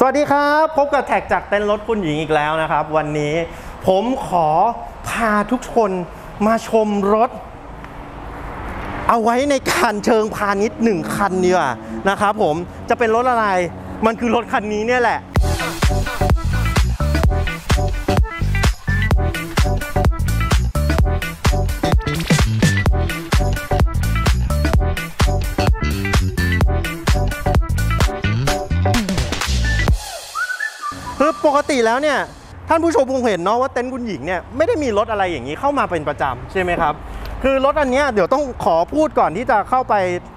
สวัสดีครับพบกับแท็กจากเต้นรถคุณหญิงอีกแล้วนะครับวันนี้ผมขอพาทุกคนมาชมรถเอาไว้ในการเชิงพาณิชย์1คันดีกว่านะครับผมจะเป็นรถอะไรมันคือรถคันนี้เนี่ยแหละคือปกติแล้วเนี่ยท่านผู้ชมคงเห็นเนาะว่าเต็นท์คุณหญิงเนี่ยไม่ได้มีรถอะไรอย่างนี้เข้ามาเป็นประจำใช่ไหมครับคือรถอันนี้เดี๋ยวต้องขอพูดก่อนที่จะเข้าไป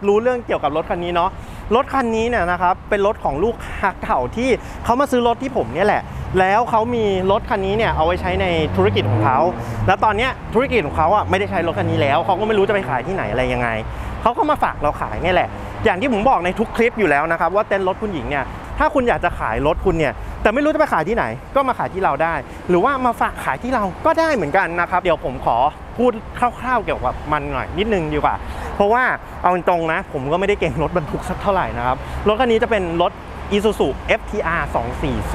รู้เรื่องเกี่ยวกับรถคันนี้เนาะรถคันนี้เนี่ยนะครับเป็นรถของลูกค้าเก่าที่เขามาซื้อรถที่ผมเนี่ยแหละแล้วเขามีรถคันนี้เนี่ยเอาไว้ใช้ในธุรกิจของเขาแล้วตอนนี้ธุรกิจของเขาอ่ะไม่ได้ใช้รถคันนี้แล้วเขาก็ไม่รู้จะไปขายที่ไหนอะไรยังไงเขาก็มาฝากเราขายนี่แหละอย่างที่ผมบอกในทุกคลิปอยู่แล้วนะครับว่าเต็นท์รถคุณหญิงเนี่ยถ้าคุณอยากจะขายรถคุณเนี่ยแต่ไม่รู้จะไปขายที่ไหนก็มาขายที่เราได้หรือว่ามาฝากขายที่เราก็ได้เหมือนกันนะครับเดี๋ยวผมขอพูดคร่าวๆเกี่ยวกับมันหน่อยนิดนึงดีกว่าเพราะว่าเอาตรงนะผมก็ไม่ได้เก่งรถบรรทุกสักเท่าไหร่นะครับรถคันนี้จะเป็นรถ Isuzu FTR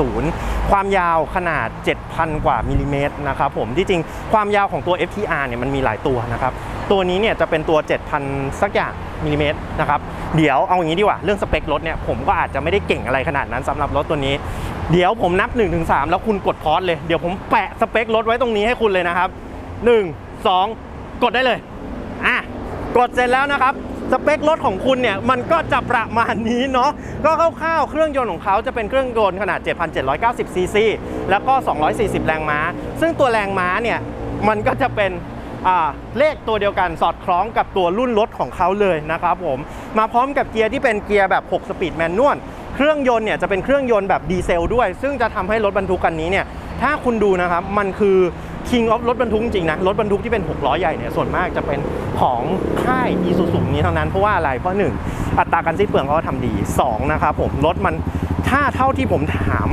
240 ความยาวขนาด 7,000 กว่ามิลลิเมตรนะครับผมที่จริงความยาวของตัว FTR เนี่ยมันมีหลายตัวนะครับตัวนี้เนี่ยจะเป็นตัว 7,000 สักอย่างมิลลิเมตรนะครับเดี๋ยวเอาอย่างนี้ดีกว่าเรื่องสเปครถเนี่ยผมก็อาจจะไม่ได้เก่งอะไรขนาดนั้นสำหรับรถตัวนี้เดี๋ยวผมนับ 1-3 แล้วคุณกดพอสเลยเดี๋ยวผมแปะสเปครถไว้ตรงนี้ให้คุณเลยนะครับ 1-2 กดได้เลยกดเสร็จแล้วนะครับสเปครถของคุณเนี่ยมันก็จะประมาณนี้เนาะก็คร่าวๆเครื่องยนต์ของเขาจะเป็นเครื่องยนต์ขนาด 7,790 ซีซีแล้วก็240แรงม้าซึ่งตัวแรงม้าเนี่ยมันก็จะเป็นเลขตัวเดียวกันสอดคล้องกับตัวรุ่นรถของเขาเลยนะครับผมมาพร้อมกับเกียร์ที่เป็นเกียร์แบบ6สปีดแมนนวลเครื่องยนต์เนี่ยจะเป็นเครื่องยนต์แบบดีเซลด้วยซึ่งจะทำให้รถบรรทุกคันนี้เนี่ยถ้าคุณดูนะครับมันคือ King of รถบรรทุกจริงนะรถบรรทุกที่เป็น6ล้อใหญ่เนี่ยส่วนมากจะเป็นของค่าย Isuzu นี้เท่านั้นเพราะว่าอะไรเพราะ1อัตราการสิ้นเปลืองเขาทำดี2นะครับผมรถมันถ้าเท่าที่ผมถาม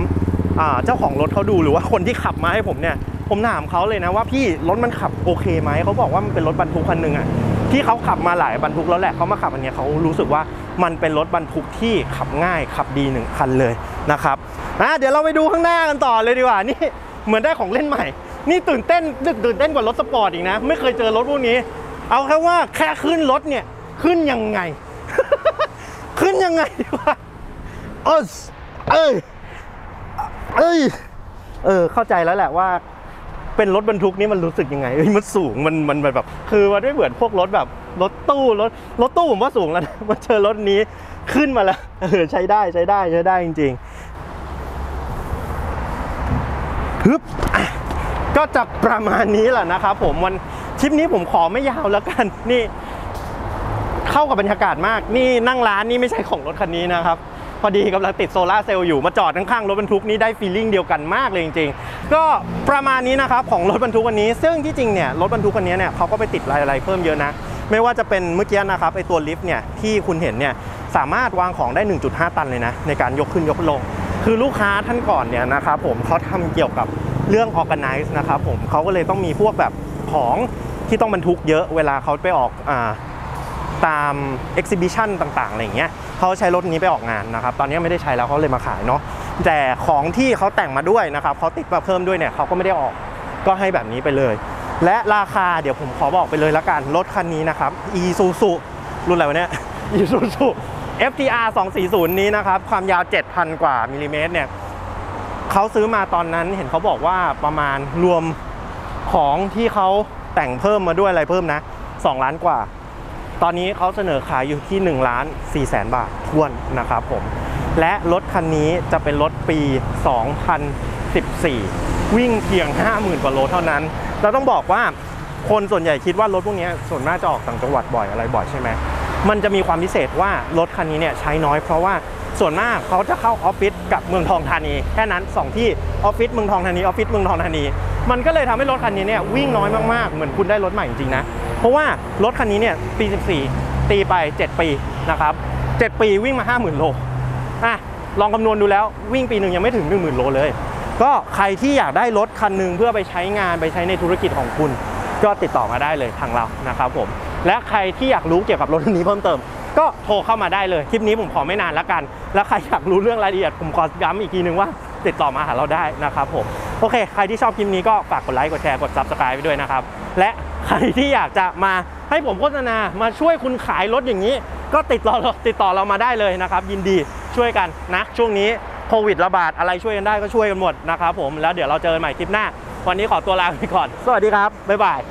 เจ้าของรถเขาดูหรือว่าคนที่ขับมาให้ผมเนี่ยผมถามเขาเลยนะว่าพี่รถมันขับโอเคไหมเขาบอกว่ามันเป็นรถบรรทุกคันหนึ่งอ่ะที่เขาขับมาหลายบรรทุกแล้วแหละเขามาขับอันนี้เขารู้สึกว่ามันเป็นรถบรรทุกที่ขับง่ายขับดี1คันเลยนะครับเดี๋ยวเราไปดูข้างหน้ากันต่อเลยดีกว่านี่เหมือนได้ของเล่นใหม่นี่ตื่นเต้นกว่ารถสปอร์ตอีกนะไม่เคยเจอรถพวกนี้เอาแค่ว่าแค่ขึ้นรถเนี่ยขึ้นยังไง ขึ้นยังไงดีวะเข้าใจแล้วแหละว่าเป็นรถบรรทุกนี่มันรู้สึกยังไงมันสูงมันแบบคือมันไม่เหมือนพวกรถแบบรถตู้รถตู้ผมว่าสูงแล้วนะมาเจอรถนี้ขึ้นมาแล้วใช้ได้ใช้ได้จริงๆฮึบก็จะประมาณนี้แหละนะครับผมวันทริปนี้ผมขอไม่ยาวแล้วกันนี่เข้ากับบรรยากาศมากนี่นั่งร้านนี่ไม่ใช่ของรถคันนี้นะครับพอดีกำลังติดโซล่าเซลล์อยู่มาจอดข้างๆรถบรรทุกนี้ได้ฟีลลิ่งเดียวกันมากเลยจริงๆก็ประมาณนี้นะครับของรถบรรทุกคันนี้ซึ่งที่จริงเนี่ยรถบรรทุกคันนี้เนี่ยเขาก็ไปติดอะไรเพิ่มเยอะนะไม่ว่าจะเป็นเมื่อกี้นะครับไอตัวลิฟต์เนี่ยที่คุณเห็นเนี่ยสามารถวางของได้ 1.5 ตันเลยนะในการยกขึ้นยกลงคือลูกค้าท่านก่อนเนี่ยนะครับผมเขาทำเกี่ยวกับเรื่อง organize นะครับผมเขาก็เลยต้องมีพวกแบบของที่ต้องบรรทุกเยอะเวลาเขาไปออกตาม exhibition ต่างๆอะไรอย่างเงี้ยเขาใช้รถนี้ไปออกงานนะครับตอนนี้ไม่ได้ใช้แล้วเขาเลยมาขายเนาะแต่ของที่เขาแต่งมาด้วยนะครับเขาติดมาเพิ่มด้วยเนี่ยเขาก็ไม่ได้ออกก็ให้แบบนี้ไปเลยและราคาเดี๋ยวผมขอบอกไปเลยละกันรถคันนี้นะครับ Isuzu รุ่นอะไรวะเนี่ย Isuzu FTR 240นี้นะครับความยาว 7,000 กว่ามิลลิเมตรเนี่ยเขาซื้อมาตอนนั้นเห็นเขาบอกว่าประมาณรวมของที่เขาแต่งเพิ่มมาด้วยอะไรเพิ่มนะ2ล้านกว่าตอนนี้เขาเสนอขายอยู่ที่1,400,000 บาททวนนะครับผมและรถคันนี้จะเป็นรถปี 2014 วิ่งเพียง 50,000 กว่าโลเท่านั้นเราต้องบอกว่าคนส่วนใหญ่คิดว่ารถพวกนี้ส่วนมากจะออกต่างจังหวัดบ่อยอะไรบ่อยใช่ไหมมันจะมีความพิเศษว่ารถคันนี้เนี่ยใช้น้อยเพราะว่าส่วนมากเขาจะเข้าออฟฟิศกับเมืองทองธานีแค่นั้น2ที่ออฟฟิศเมืองทองธานีออฟฟิศเมืองทองธานีมันก็เลยทำให้รถคันนี้เนี่ยวิ่งน้อยมากๆเหมือนคุณได้รถใหม่จริงๆนะเพราะว่ารถคันนี้เนี่ยปี 14ตีไป7ปีนะครับ7ปีวิ่งมา 50,000 โลลองคำนวณดูแล้ววิ่งปีหนึ่งยังไม่ถึง 10,000 โลเลยก็ใครที่อยากได้รถคันหนึ่งเพื่อไปใช้งานไปใช้ในธุรกิจของคุณก็ติดต่อมาได้เลยทางเรานะครับผมและใครที่อยากรู้เกี่ยวกับรถคันนี้เพิ่มเติม ก็โทรเข้ามาได้เลยคลิปนี้ผมขอไม่นานละกันแล้วใครอยากรู้เรื่องรายละเอียดผมขอย้ำอีกทีนึงว่าติดต่อมาหาเราได้นะครับผมโอเคใครที่ชอบคลิปนี้ก็ฝากกดไลค์กดแชร์กด Subscribe ไปด้วยนะครับและใครที่อยากจะมาให้ผมโฆษณามาช่วยคุณขายรถอย่างนี้ก็ติดต่อเรามาได้เลยนะครับยินดีช่วยกันนะช่วงนี้โควิดระบาดอะไรช่วยกันได้ก็ช่วยกันหมดนะครับผมแล้วเดี๋ยวเราเจอกันใหม่คลิปหน้าวันนี้ขอตัวลาไปก่อนสวัสดีครับบ๊ายบาย